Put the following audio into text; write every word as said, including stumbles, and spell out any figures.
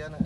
烟呢。